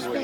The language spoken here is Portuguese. usted.